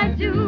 I do.